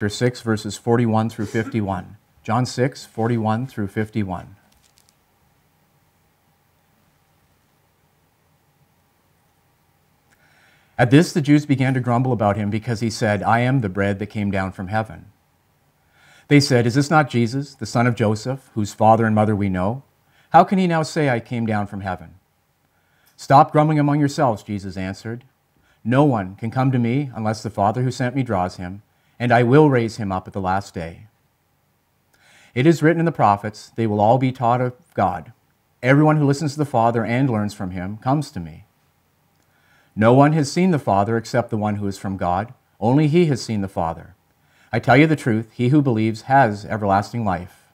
Chapter 6, verses 41 through 51. John 6, 41 through 51. At this, the Jews began to grumble about him because he said, "I am the bread that came down from heaven." They said, "Is this not Jesus, the son of Joseph, whose father and mother we know? How can he now say, 'I came down from heaven'?" "Stop grumbling among yourselves," Jesus answered. "No one can come to me unless the Father who sent me draws him, and I will raise him up at the last day. It is written in the prophets, 'They will all be taught of God.' Everyone who listens to the Father and learns from him comes to me. No one has seen the Father except the one who is from God. Only he has seen the Father. I tell you the truth, he who believes has everlasting life.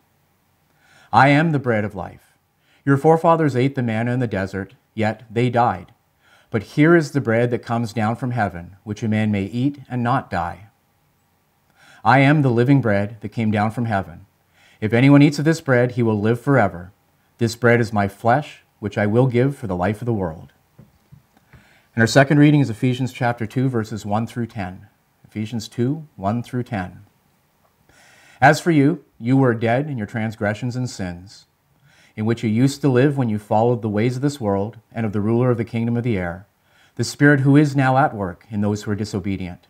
I am the bread of life. Your forefathers ate the manna in the desert, yet they died. But here is the bread that comes down from heaven, which a man may eat and not die. I am the living bread that came down from heaven. If anyone eats of this bread, he will live forever. This bread is my flesh, which I will give for the life of the world." And our second reading is Ephesians chapter 2, verses 1 through 10. Ephesians 2, 1 through 10. "As for you, you were dead in your transgressions and sins, in which you used to live when you followed the ways of this world and of the ruler of the kingdom of the air, the spirit who is now at work in those who are disobedient.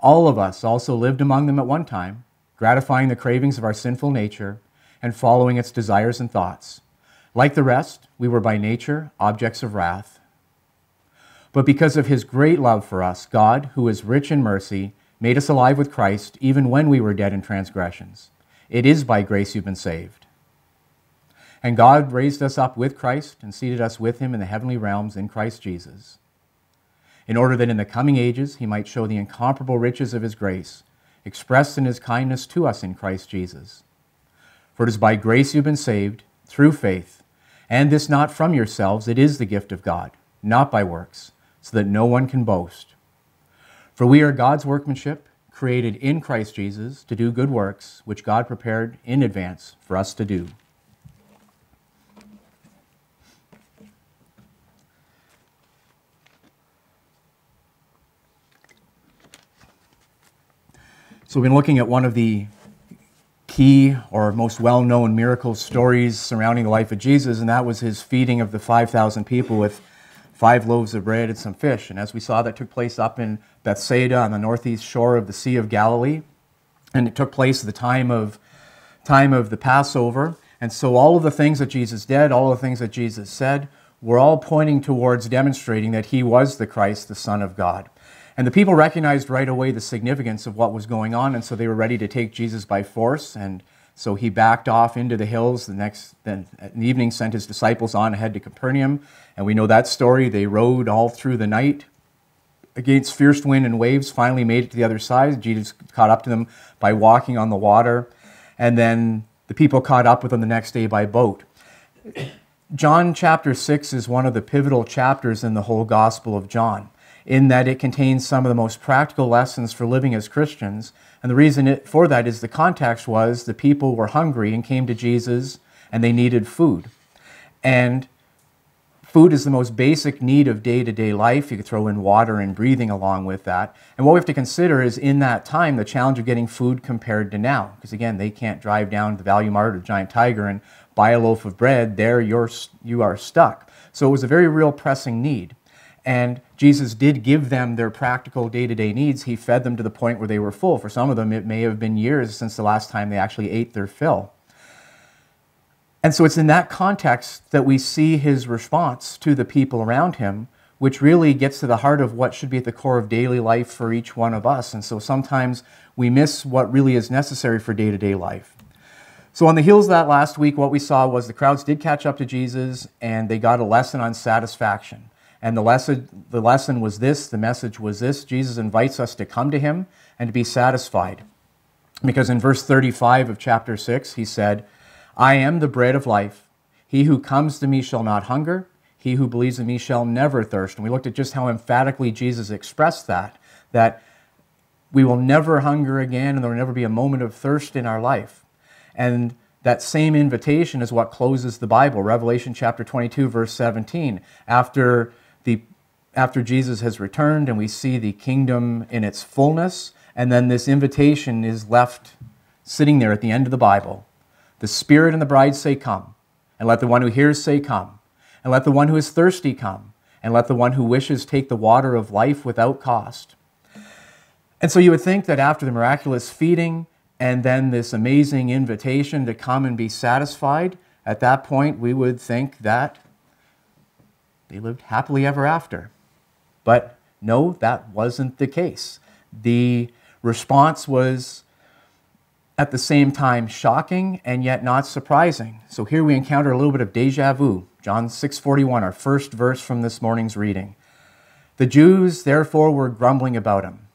All of us also lived among them at one time, gratifying the cravings of our sinful nature and following its desires and thoughts. Like the rest, we were by nature objects of wrath. But because of his great love for us, God, who is rich in mercy, made us alive with Christ even when we were dead in transgressions. It is by grace you've been saved. And God raised us up with Christ and seated us with him in the heavenly realms in Christ Jesus, in order that in the coming ages he might show the incomparable riches of his grace, expressed in his kindness to us in Christ Jesus. For it is by grace you've been saved, through faith, and this not from yourselves, it is the gift of God, not by works, so that no one can boast. For we are God's workmanship, created in Christ Jesus to do good works, which God prepared in advance for us to do." So we've been looking at one of the key or most well-known miracle stories surrounding the life of Jesus, and that was his feeding of the 5,000 people with 5 loaves of bread and some fish. And as we saw, that took place up in Bethsaida on the northeast shore of the Sea of Galilee. And it took place at the time of the Passover. And so all of the things that Jesus did, all of the things that Jesus said, were all pointing towards demonstrating that he was the Christ, the Son of God. And the people recognized right away the significance of what was going on, and so they were ready to take Jesus by force. And so he backed off into the hills. Then in the evening, sent his disciples on ahead to Capernaum. And we know that story. They rode all through the night against fierce wind and waves, finally made it to the other side. Jesus caught up to them by walking on the water. And then the people caught up with them the next day by boat. John chapter 6 is one of the pivotal chapters in the whole Gospel of John, in that it contains some of the most practical lessons for living as Christians. And the reason for that is the context was the people were hungry and came to Jesus and they needed food. And food is the most basic need of day-to-day life. You could throw in water and breathing along with that. And what we have to consider is in that time, the challenge of getting food compared to now. Because again, they can't drive down to the Value Mart or Giant Tiger and buy a loaf of bread. There you are stuck. So it was a very real pressing need. And Jesus did give them their practical day-to-day needs. He fed them to the point where they were full. For some of them, it may have been years since the last time they actually ate their fill. And so it's in that context that we see his response to the people around him, which really gets to the heart of what should be at the core of daily life for each one of us. And so sometimes we miss what really is necessary for day-to-day life. So on the heels of that last week, what we saw was the crowds did catch up to Jesus, and they got a lesson on satisfaction. And the lesson was this, the message was this: Jesus invites us to come to him and to be satisfied. Because in verse 35 of chapter 6, he said, "I am the bread of life. He who comes to me shall not hunger. He who believes in me shall never thirst." And we looked at just how emphatically Jesus expressed that we will never hunger again and there will never be a moment of thirst in our life. And that same invitation is what closes the Bible. Revelation chapter 22, verse 17. After Jesus has returned and we see the kingdom in its fullness, And then this invitation is left sitting there at the end of the Bible. The Spirit and the bride say, come. And let the one who hears say, come. And let the one who is thirsty come. And let the one who wishes take the water of life without cost. And so you would think that after the miraculous feeding and then this amazing invitation to come and be satisfied, at that point we would think that they lived happily ever after. But no, that wasn't the case. The response was at the same time shocking and yet not surprising. So here we encounter a little bit of deja vu. John 6:41, our first verse from this morning's reading. The Jews, therefore, were grumbling about him.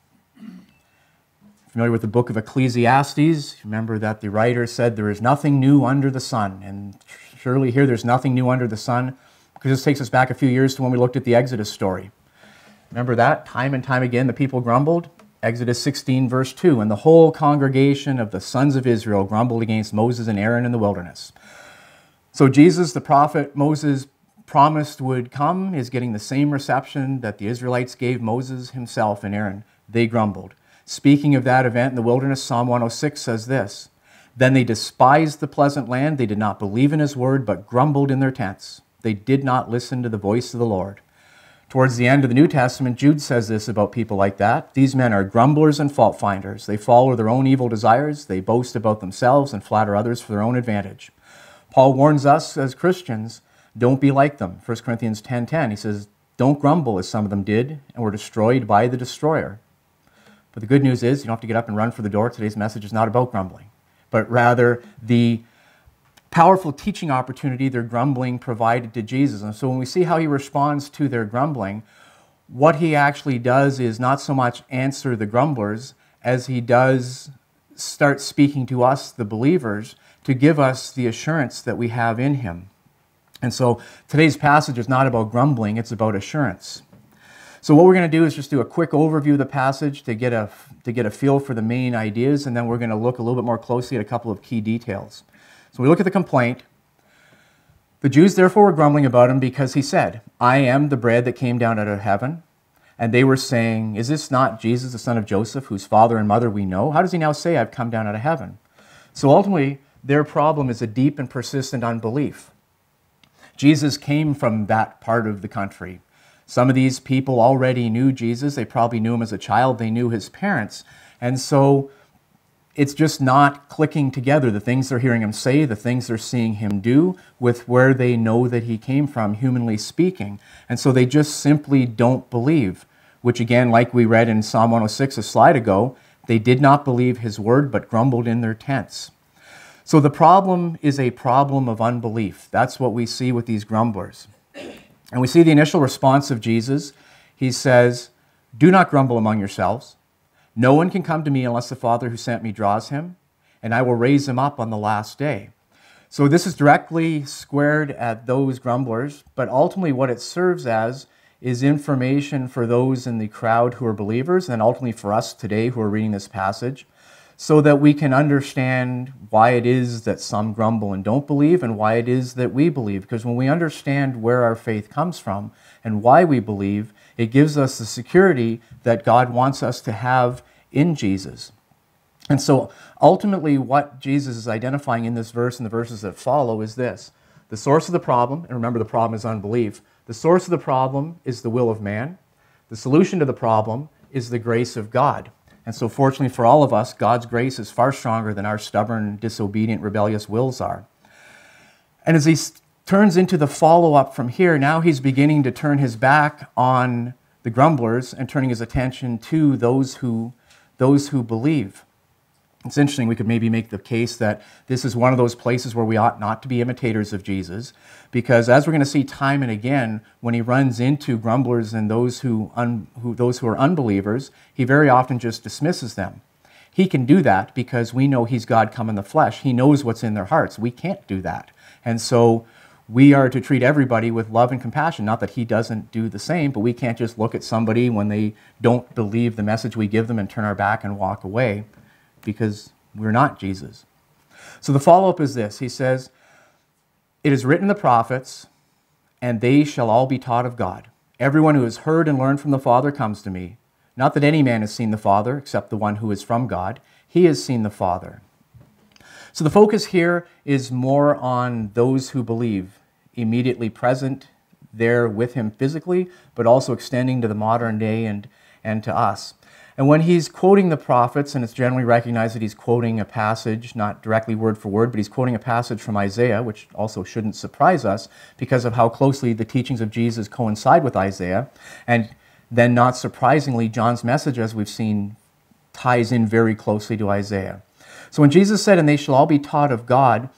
Familiar with the book of Ecclesiastes? Remember that the writer said, there is nothing new under the sun. And surely here there's nothing new under the sun, because this takes us back a few years to when we looked at the Exodus story. Remember that? Time and time again, the people grumbled. Exodus 16, verse 2, and the whole congregation of the sons of Israel grumbled against Moses and Aaron in the wilderness. So Jesus, the prophet Moses promised would come, is getting the same reception that the Israelites gave Moses himself and Aaron. They grumbled. Speaking of that event in the wilderness, Psalm 106 says this, then they despised the pleasant land, they did not believe in his word, but grumbled in their tents. They did not listen to the voice of the Lord. Towards the end of the New Testament, Jude says this about people like that. These men are grumblers and fault finders. They follow their own evil desires. They boast about themselves and flatter others for their own advantage. Paul warns us as Christians, don't be like them. 1 Corinthians 10:10, he says, don't grumble as some of them did and were destroyed by the destroyer. But the good news is you don't have to get up and run for the door. Today's message is not about grumbling, but rather the powerful teaching opportunity their grumbling provided to Jesus. And so when we see how he responds to their grumbling, what he actually does is not so much answer the grumblers as he does start speaking to us, the believers, to give us the assurance that we have in him. And so today's passage is not about grumbling, it's about assurance. So what we're going to do is just do a quick overview of the passage to get a feel for the main ideas, and then we're going to look a little bit more closely at a couple of key details. So we look at the complaint. The Jews therefore were grumbling about him because he said, I am the bread that came down out of heaven. And they were saying, is this not Jesus, the son of Joseph, whose father and mother we know? How does he now say, I've come down out of heaven? So ultimately, their problem is a deep and persistent unbelief. Jesus came from that part of the country. Some of these people already knew Jesus. They probably knew him as a child. They knew his parents. And so it's just not clicking together, the things they're hearing him say, the things they're seeing him do, with where they know that he came from, humanly speaking. And so they just simply don't believe, which again, like we read in Psalm 106 a slide ago, they did not believe his word, but grumbled in their tents. So the problem is a problem of unbelief. That's what we see with these grumblers. And we see the initial response of Jesus. He says, do not grumble among yourselves. No one can come to me unless the Father who sent me draws him, and I will raise him up on the last day. So this is directly squared at those grumblers, but ultimately what it serves as is information for those in the crowd who are believers, and ultimately for us today who are reading this passage, so that we can understand why it is that some grumble and don't believe, and why it is that we believe. Because when we understand where our faith comes from and why we believe, it gives us the security that God wants us to have in Jesus. And so ultimately what Jesus is identifying in this verse and the verses that follow is this. The source of the problem, and remember the problem is unbelief, the source of the problem is the will of man. The solution to the problem is the grace of God. And so fortunately for all of us, God's grace is far stronger than our stubborn, disobedient, rebellious wills are. And as he turns into the follow-up from here, now he's beginning to turn his back on the grumblers and turning his attention to those who believe. It's interesting, we could maybe make the case that this is one of those places where we ought not to be imitators of Jesus, because as we're going to see time and again, when he runs into grumblers and those who are unbelievers, he very often just dismisses them. He can do that because we know he's God come in the flesh. He knows what's in their hearts. We can't do that. And so we are to treat everybody with love and compassion. Not that he doesn't do the same, but we can't just look at somebody when they don't believe the message we give them and turn our back and walk away, because we're not Jesus. So the follow-up is this. He says, it is written in the prophets, and they shall all be taught of God. Everyone who has heard and learned from the Father comes to me. Not that any man has seen the Father except the one who is from God. He has seen the Father. So the focus here is more on those who believe, immediately present there with him physically, but also extending to the modern day and to us. And when he's quoting the prophets, and it's generally recognized that he's quoting a passage, not directly word for word, but he's quoting a passage from Isaiah, which also shouldn't surprise us because of how closely the teachings of Jesus coincide with Isaiah. And then not surprisingly, John's message, as we've seen, ties in very closely to Isaiah. So when Jesus said, "And they shall all be taught of God,"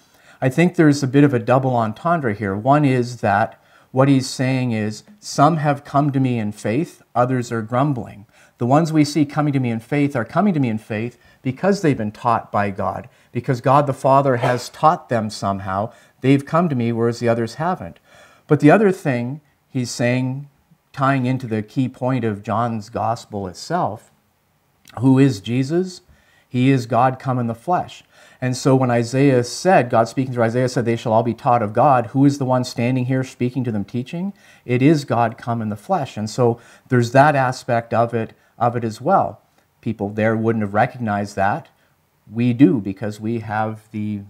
I think there's a bit of a double entendre here. One is that what he's saying is, some have come to me in faith, others are grumbling. The ones we see coming to me in faith are coming to me in faith because they've been taught by God, because God the Father has taught them somehow. They've come to me, whereas the others haven't. But the other thing he's saying, tying into the key point of John's gospel itself, who is Jesus? He is God come in the flesh. And so when Isaiah said, God speaking through Isaiah said, "They shall all be taught of God," who is the one standing here speaking to them, teaching? It is God come in the flesh. And so there's that aspect of it as well. People there wouldn't have recognized that. We do, because we have the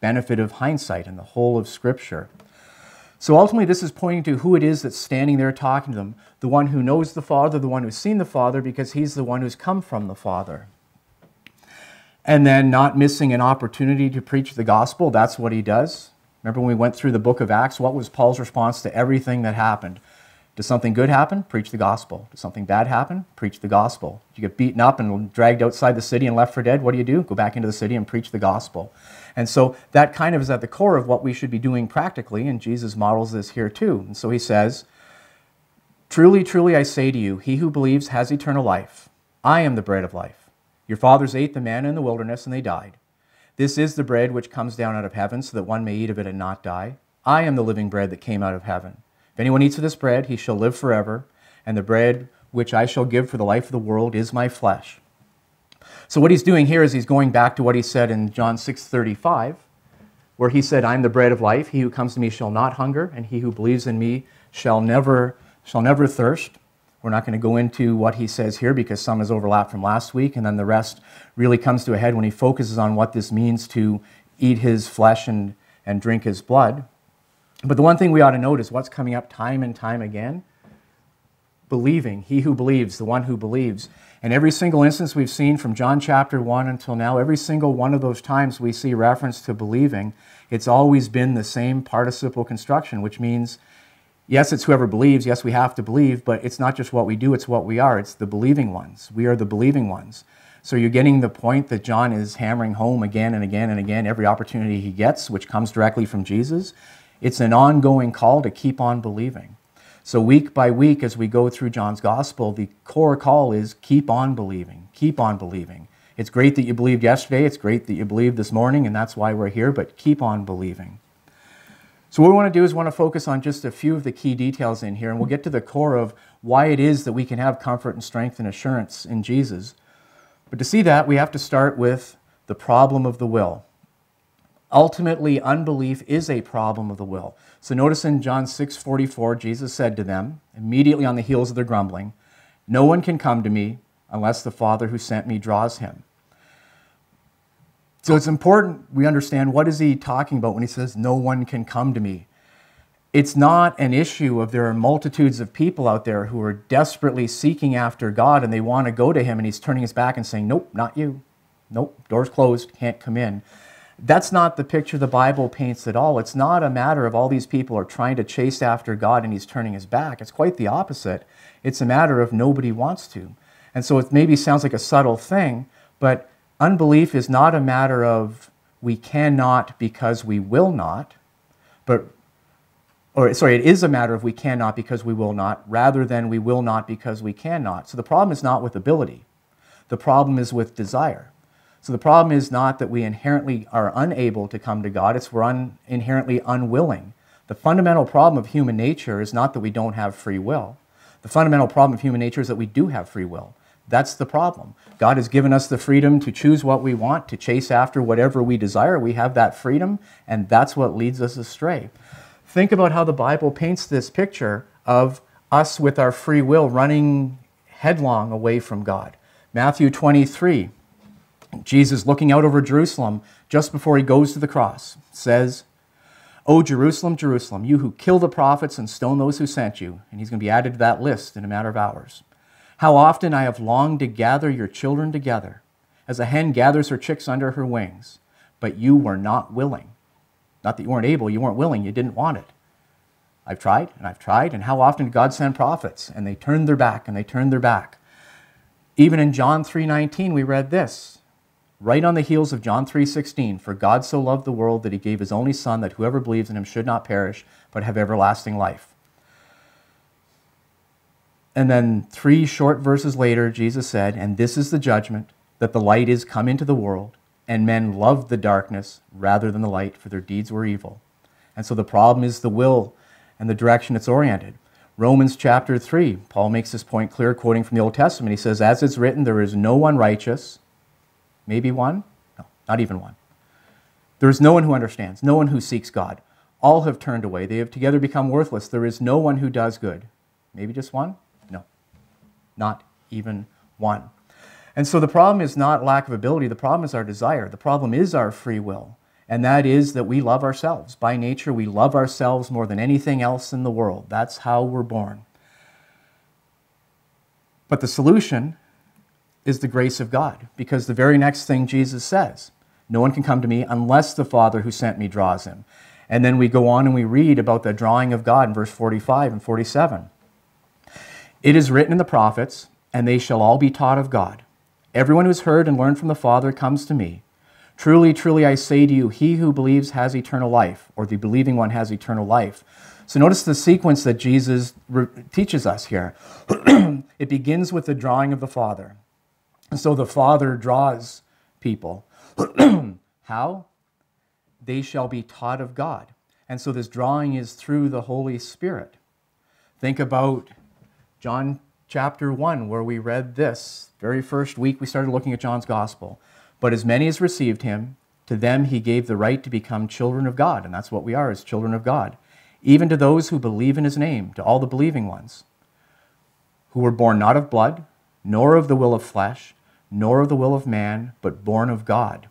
benefit of hindsight and the whole of Scripture. So ultimately this is pointing to who it is that's standing there talking to them, the one who knows the Father, the one who's seen the Father, because he's the one who's come from the Father. And then not missing an opportunity to preach the gospel, that's what he does. Remember when we went through the book of Acts, what was Paul's response to everything that happened? Does something good happen? Preach the gospel. Does something bad happen? Preach the gospel. You get beaten up and dragged outside the city and left for dead, what do? Go back into the city and preach the gospel. And so that kind of is at the core of what we should be doing practically, and Jesus models this here too. And so he says, "Truly, truly, I say to you, he who believes has eternal life. I am the bread of life. Your fathers ate the manna in the wilderness, and they died. This is the bread which comes down out of heaven, so that one may eat of it and not die. I am the living bread that came out of heaven. If anyone eats of this bread, he shall live forever, and the bread which I shall give for the life of the world is my flesh." So what he's doing here is he's going back to what he said in John 6:35, where he said, "I am the bread of life. He who comes to me shall not hunger, and he who believes in me shall never thirst." We're not going to go into what he says here because some is overlapped from last week, and then the rest really comes to a head when he focuses on what this means to eat his flesh and drink his blood. But the one thing we ought to note is what's coming up time and time again. Believing, he who believes, the one who believes. And every single instance we've seen from John chapter 1 until now, every single one of those times we see reference to believing, it's always been the same participle construction, which means, yes, it's whoever believes, yes, we have to believe, but it's not just what we do, it's what we are. It's the believing ones. We are the believing ones. So you're getting the point that John is hammering home again and again and again, every opportunity he gets, which comes directly from Jesus. It's an ongoing call to keep on believing. So week by week, as we go through John's gospel, the core call is keep on believing, keep on believing. It's great that you believed yesterday, it's great that you believed this morning, and that's why we're here, but keep on believing. So what we want to do is focus on just a few of the key details in here, and we'll get to the core of why it is that we can have comfort and strength and assurance in Jesus. But to see that, we have to start with the problem of the will. Ultimately, unbelief is a problem of the will. So notice in John 6:44, Jesus said to them, immediately on the heels of their grumbling, "No one can come to me unless the Father who sent me draws him." So it's important we understand what is he talking about when he says, "No one can come to me." It's not an issue of there are multitudes of people out there who are desperately seeking after God and they want to go to him and he's turning his back and saying, "Nope, not you. Nope, door's closed, can't come in." That's not the picture the Bible paints at all. It's not a matter of all these people are trying to chase after God and he's turning his back. It's quite the opposite. It's a matter of nobody wants to. And so it maybe sounds like a subtle thing, but unbelief is not a matter of we cannot because we will not, it is a matter of we cannot because we will not, rather than we will not because we cannot. So the problem is not with ability. The problem is with desire. So the problem is not that we inherently are unable to come to God, it's we're inherently unwilling. The fundamental problem of human nature is not that we don't have free will. The fundamental problem of human nature is that we do have free will. That's the problem. God has given us the freedom to choose what we want, to chase after whatever we desire. We have that freedom, and that's what leads us astray. Think about how the Bible paints this picture of us with our free will running headlong away from God. Matthew 23, Jesus, looking out over Jerusalem just before he goes to the cross, says, "O Jerusalem, Jerusalem, you who kill the prophets and stone those who sent you." And he's going to be added to that list in a matter of hours. "How often I have longed to gather your children together, as a hen gathers her chicks under her wings, but you were not willing." Not that you weren't able, you weren't willing, you didn't want it. I've tried, and how often did God send prophets? And they turned their back, and they turned their back. Even in John 3:19, we read this, right on the heels of John 3:16, "For God so loved the world that he gave his only Son, that whoever believes in him should not perish, but have everlasting life." And then 3 short verses later, Jesus said, "And this is the judgment, that the light is come into the world, and men loved the darkness rather than the light, for their deeds were evil." And so the problem is the will and the direction it's oriented. Romans chapter 3, Paul makes this point clear, quoting from the Old Testament. He says, "As it's written, there is no one righteous." Maybe one? No, not even one. "There is no one who understands, no one who seeks God. All have turned away. They have together become worthless. There is no one who does good." Maybe just one? No, not even one. And so the problem is not lack of ability. The problem is our desire. The problem is our free will. And that is that we love ourselves. By nature, we love ourselves more than anything else in the world. That's how we're born. But the solution is the grace of God, because the very next thing Jesus says, "No one can come to me unless the Father who sent me draws him." And then we go on and we read about the drawing of God in verse 45 and 47. "It is written in the prophets, and they shall all be taught of God. Everyone who has heard and learned from the Father comes to me. Truly, truly, I say to you, he who believes has eternal life," or the believing one has eternal life. So notice the sequence that Jesus teaches us here. It begins with the drawing of the Father. And so the Father draws people. How? They shall be taught of God. And so this drawing is through the Holy Spirit. Think about John chapter 1, where we read this. Very first week we started looking at John's Gospel. "But as many as received him, to them he gave the right to become children of God." And that's what we are, as children of God. "Even to those who believe in his name, to all the believing ones, who were born not of blood, nor of the will of flesh, nor of the will of man, but born of God."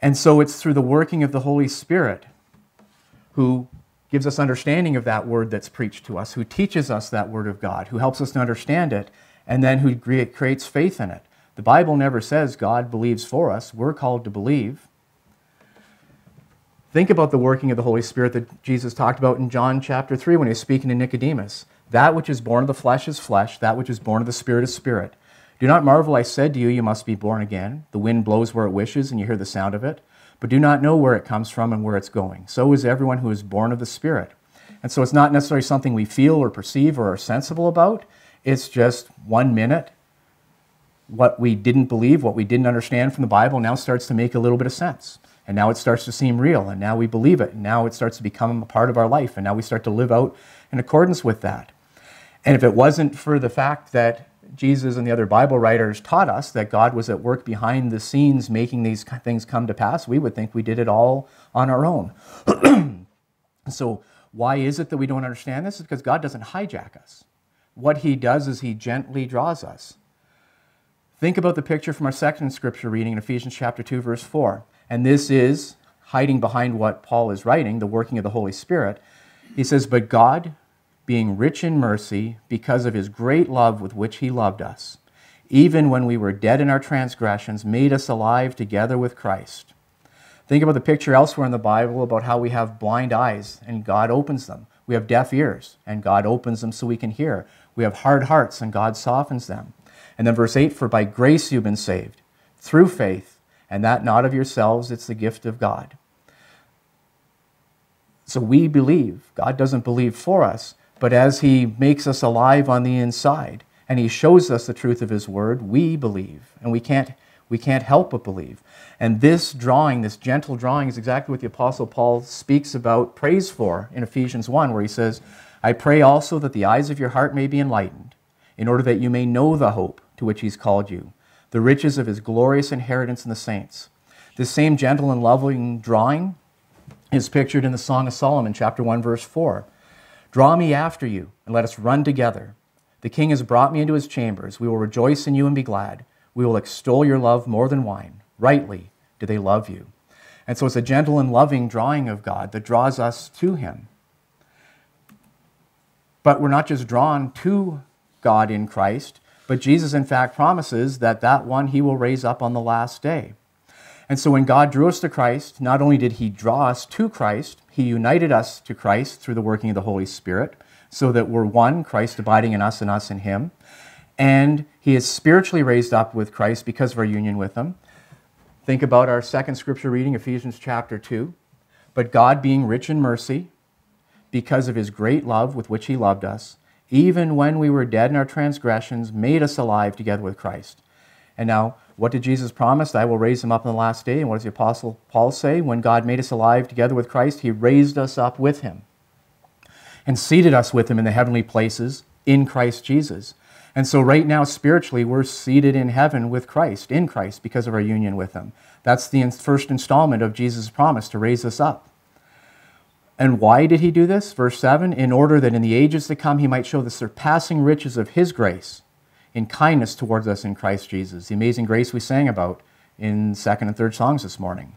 And so it's through the working of the Holy Spirit, who gives us understanding of that word that's preached to us, who teaches us that word of God, who helps us to understand it, and then who creates faith in it. The Bible never says God believes for us. We're called to believe. Think about the working of the Holy Spirit that Jesus talked about in John chapter 3 when he was speaking to Nicodemus. "That which is born of the flesh is flesh. That which is born of the Spirit is spirit. Do not marvel I said to you, you must be born again. The wind blows where it wishes, and you hear the sound of it, but do not know where it comes from and where it's going. So is everyone who is born of the Spirit." And so it's not necessarily something we feel or perceive or are sensible about. It's just one minute, what we didn't believe, what we didn't understand from the Bible now starts to make a little bit of sense. And now it starts to seem real, and now we believe it, and now it starts to become a part of our life, and now we start to live out in accordance with that. And if it wasn't for the fact that Jesus and the other Bible writers taught us that God was at work behind the scenes making these things come to pass, we would think we did it all on our own. So why is it that we don't understand this? It's because God doesn't hijack us. What he does is he gently draws us. Think about the picture from our second scripture reading in Ephesians chapter 2, verse 4. And this is hiding behind what Paul is writing, the working of the Holy Spirit. He says, "But God, being rich in mercy, because of his great love with which he loved us, even when we were dead in our transgressions, made us alive together with Christ." Think about the picture elsewhere in the Bible about how we have blind eyes and God opens them. We have deaf ears and God opens them so we can hear. We have hard hearts and God softens them. And then verse 8, "For by grace you've been saved, through faith, and that not of yourselves, it's the gift of God." So we believe. God doesn't believe for us, but as he makes us alive on the inside, and he shows us the truth of his word, we believe, and we can't help but believe. And this drawing, this gentle drawing, is exactly what the Apostle Paul speaks about praise for in Ephesians 1, where he says, "I pray also that the eyes of your heart may be enlightened, in order that you may know the hope to which he's called you, the riches of his glorious inheritance in the saints." This same gentle and loving drawing is pictured in the Song of Solomon, chapter 1, verse 4. "Draw me after you, and let us run together. The king has brought me into his chambers. We will rejoice in you and be glad. We will extol your love more than wine. Rightly do they love you. And so it's a gentle and loving drawing of God that draws us to him. But we're not just drawn to God in Christ, but Jesus in fact promises that one he will raise up on the last day. And so when God drew us to Christ, not only did he draw us to Christ, he united us to Christ through the working of the Holy Spirit, so that we're one, Christ abiding in us and us in him. And he is spiritually raised up with Christ because of our union with him. Think about our second scripture reading, Ephesians chapter 2. But God, being rich in mercy, because of his great love with which he loved us, even when we were dead in our transgressions, made us alive together with Christ. And now, what did Jesus promise? I will raise him up on the last day. And what does the Apostle Paul say? When God made us alive together with Christ, he raised us up with him and seated us with him in the heavenly places in Christ Jesus. And so right now, spiritually, we're seated in heaven with Christ, in Christ, because of our union with him. That's the first installment of Jesus' promise to raise us up. And why did he do this? Verse 7, in order that in the ages to come he might show the surpassing riches of his grace in kindness towards us in Christ Jesus. The amazing grace we sang about in second and third songs this morning.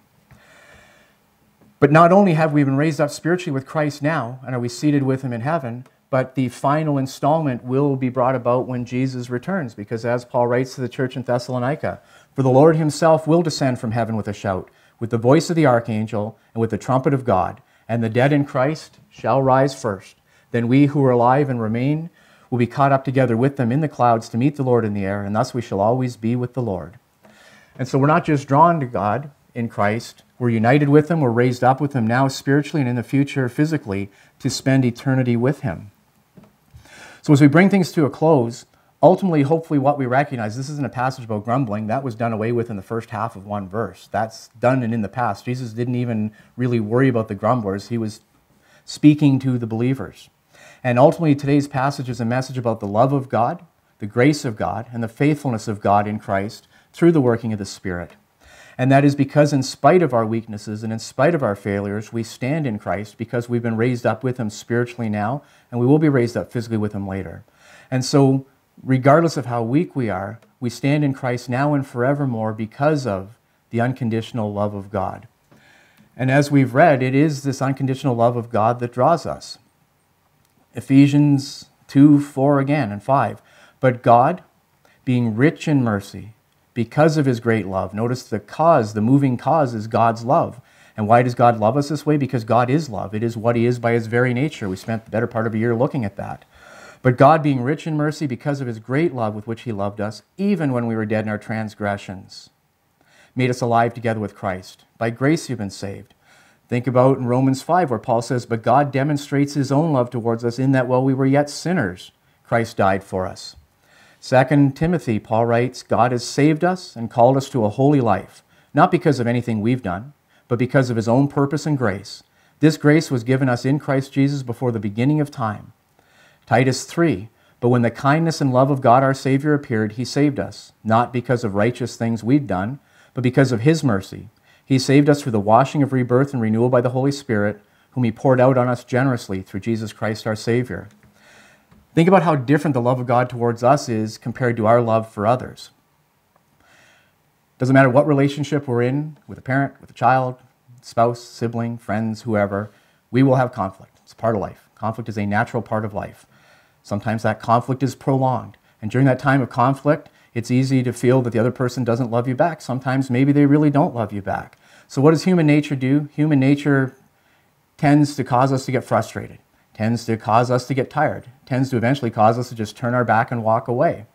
But not only have we been raised up spiritually with Christ now, and are we seated with him in heaven, but the final installment will be brought about when Jesus returns, because as Paul writes to the church in Thessalonica, for the Lord himself will descend from heaven with a shout, with the voice of the archangel, and with the trumpet of God, and the dead in Christ shall rise first. Then we who are alive and remain will be caught up together with them in the clouds to meet the Lord in the air, and thus we shall always be with the Lord. And so we're not just drawn to God in Christ, we're united with him, we're raised up with him now spiritually and in the future physically to spend eternity with him. So as we bring things to a close, ultimately, hopefully what we recognize, this isn't a passage about grumbling. That was done away with in the first half of one verse. That's done and in the past. Jesus didn't even really worry about the grumblers. He was speaking to the believers. And ultimately, today's passage is a message about the love of God, the grace of God, and the faithfulness of God in Christ through the working of the Spirit. And that is because in spite of our weaknesses and in spite of our failures, we stand in Christ because we've been raised up with him spiritually now, and we will be raised up physically with him later. And so, regardless of how weak we are, we stand in Christ now and forevermore because of the unconditional love of God. And as we've read, it is this unconditional love of God that draws us. Ephesians 2, 4 again, and 5. But God, being rich in mercy, because of his great love. Notice the cause, the moving cause is God's love. And why does God love us this way? Because God is love. It is what he is by his very nature. We spent the better part of a year looking at that. But God being rich in mercy because of his great love with which he loved us, even when we were dead in our transgressions, made us alive together with Christ. By grace you've been saved. Think about in Romans 5 where Paul says, but God demonstrates his own love towards us in that while we were yet sinners, Christ died for us. 2 Timothy, Paul writes, God has saved us and called us to a holy life, not because of anything we've done, but because of his own purpose and grace. This grace was given us in Christ Jesus before the beginning of time. Titus 3, but when the kindness and love of God our Savior appeared, he saved us, not because of righteous things we'd done, but because of his mercy. He saved us through the washing of rebirth and renewal by the Holy Spirit, whom he poured out on us generously through Jesus Christ our Savior. Think about how different the love of God towards us is compared to our love for others. Doesn't matter what relationship we're in, with a parent, with a child, spouse, sibling, friends, whoever, we will have conflict. It's part of life. Conflict is a natural part of life. Sometimes that conflict is prolonged. And during that time of conflict, it's easy to feel that the other person doesn't love you back. Sometimes maybe they really don't love you back. So what does human nature do? Human nature tends to cause us to get frustrated, tends to cause us to get tired, tends to eventually cause us to just turn our back and walk away.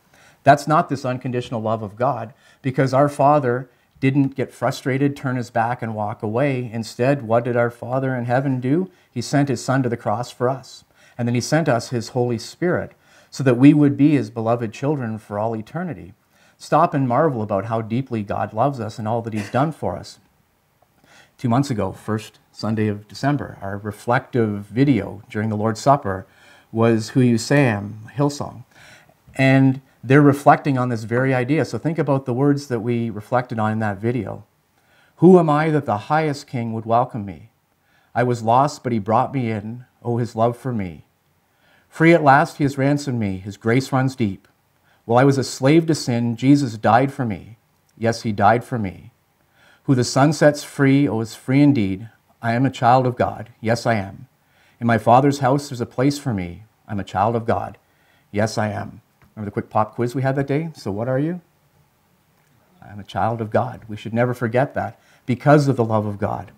That's not this unconditional love of God, because our Father didn't get frustrated, turn his back and walk away. Instead, what did our Father in heaven do? He sent his Son to the cross for us. And then he sent us his Holy Spirit so that we would be his beloved children for all eternity. Stop and marvel about how deeply God loves us and all that he's done for us. 2 months ago, first Sunday of December, our reflective video during the Lord's Supper was Who You Say I Am, Hillsong. And they're reflecting on this very idea. So think about the words that we reflected on in that video. Who am I that the highest King would welcome me? I was lost, but he brought me in. Oh, his love for me. Free at last, he has ransomed me. His grace runs deep. While I was a slave to sin, Jesus died for me. Yes, he died for me. Who the Son sets free, oh, is free indeed. I am a child of God. Yes, I am. In my Father's house, there's a place for me. I'm a child of God. Yes, I am. Remember the quick pop quiz we had that day? So what are you? I'm a child of God. We should never forget that because of the love of God.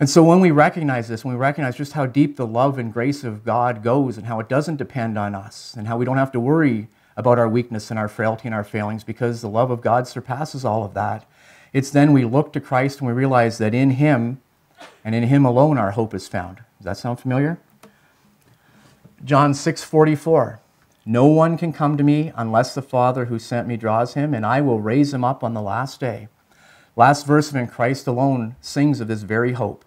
And so when we recognize this, when we recognize just how deep the love and grace of God goes and how it doesn't depend on us and how we don't have to worry about our weakness and our frailty and our failings because the love of God surpasses all of that, it's then we look to Christ and we realize that in Him and in Him alone our hope is found. Does that sound familiar? John 6:44. No one can come to me unless the Father who sent me draws him, and I will raise him up on the last day. Last verse of In Christ Alone sings of this very hope.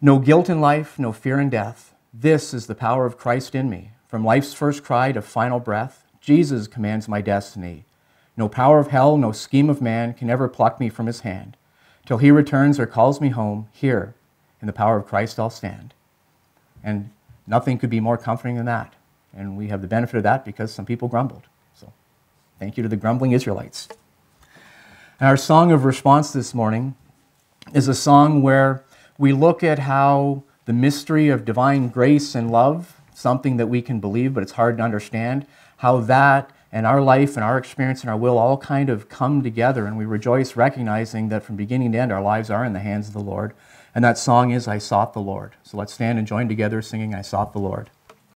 No guilt in life, no fear in death. This is the power of Christ in me. From life's first cry to final breath, Jesus commands my destiny. No power of hell, no scheme of man can ever pluck me from his hand. Till he returns or calls me home, here, in the power of Christ I'll stand. And nothing could be more comforting than that. And we have the benefit of that because some people grumbled. So thank you to the grumbling Israelites. And our song of response this morning is a song where we look at how the mystery of divine grace and love, something that we can believe but it's hard to understand, how that and our life and our experience and our will all kind of come together, and we rejoice recognizing that from beginning to end our lives are in the hands of the Lord. And that song is I Sought the Lord. So let's stand and join together singing I Sought the Lord.